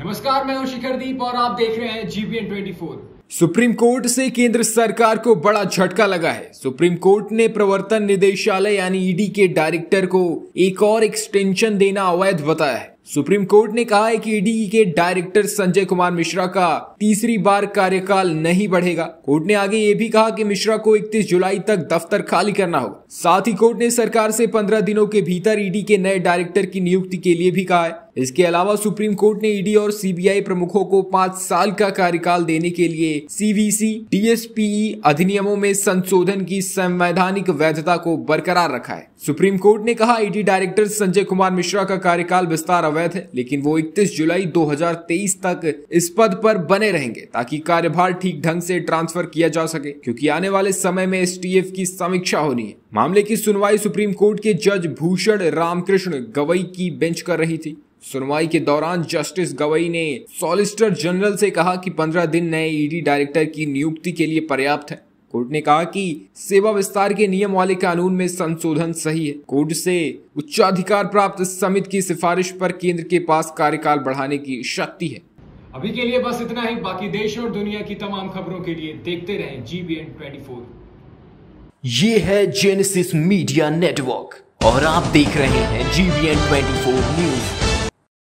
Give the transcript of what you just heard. नमस्कार, मैं हूं शिखर दीप और आप देख रहे हैं जीपीएन 24। सुप्रीम कोर्ट से केंद्र सरकार को बड़ा झटका लगा है। सुप्रीम कोर्ट ने प्रवर्तन निदेशालय यानी ईडी के डायरेक्टर को एक और एक्सटेंशन देना अवैध बताया है। सुप्रीम कोर्ट ने कहा है कि ईडी के डायरेक्टर संजय कुमार मिश्रा का तीसरी बार कार्यकाल नहीं बढ़ेगा। कोर्ट ने आगे ये भी कहा कि मिश्रा को 31 जुलाई तक दफ्तर खाली करना होगा। साथ ही कोर्ट ने सरकार से 15 दिनों के भीतर ईडी के नए डायरेक्टर की नियुक्ति के लिए भी कहा है। इसके अलावा सुप्रीम कोर्ट ने ईडी और सीबीआई प्रमुखों को 5 साल का कार्यकाल देने के लिए सीवीसी डीएसपीई अधिनियमों में संशोधन की संवैधानिक वैधता को बरकरार रखा है। सुप्रीम कोर्ट ने कहा ईडी डायरेक्टर संजय कुमार मिश्रा का कार्यकाल विस्तार है, लेकिन वो 31 जुलाई 2023 तक इस पद पर बने रहेंगे ताकि कार्यभार ठीक ढंग से ट्रांसफर किया जा सके, क्योंकि आने वाले समय में एसटीएफ की समीक्षा होनी है। मामले की सुनवाई सुप्रीम कोर्ट के जज भूषण रामकृष्ण गवई की बेंच कर रही थी। सुनवाई के दौरान जस्टिस गवई ने सॉलिसिटर जनरल से कहा कि 15 दिन नए ईडी डायरेक्टर की नियुक्ति के लिए पर्याप्त है। कोर्ट ने कहा कि सेवा विस्तार के नियम वाले कानून में संशोधन सही है। कोर्ट से उच्चाधिकार प्राप्त समिति की सिफारिश पर केंद्र के पास कार्यकाल बढ़ाने की शक्ति है। अभी के लिए बस इतना ही। बाकी देश और दुनिया की तमाम खबरों के लिए देखते रहें जीपीएन 24। ये है जेनेसिस मीडिया नेटवर्क और आप देख रहे हैं जीपीएन 24 न्यूज।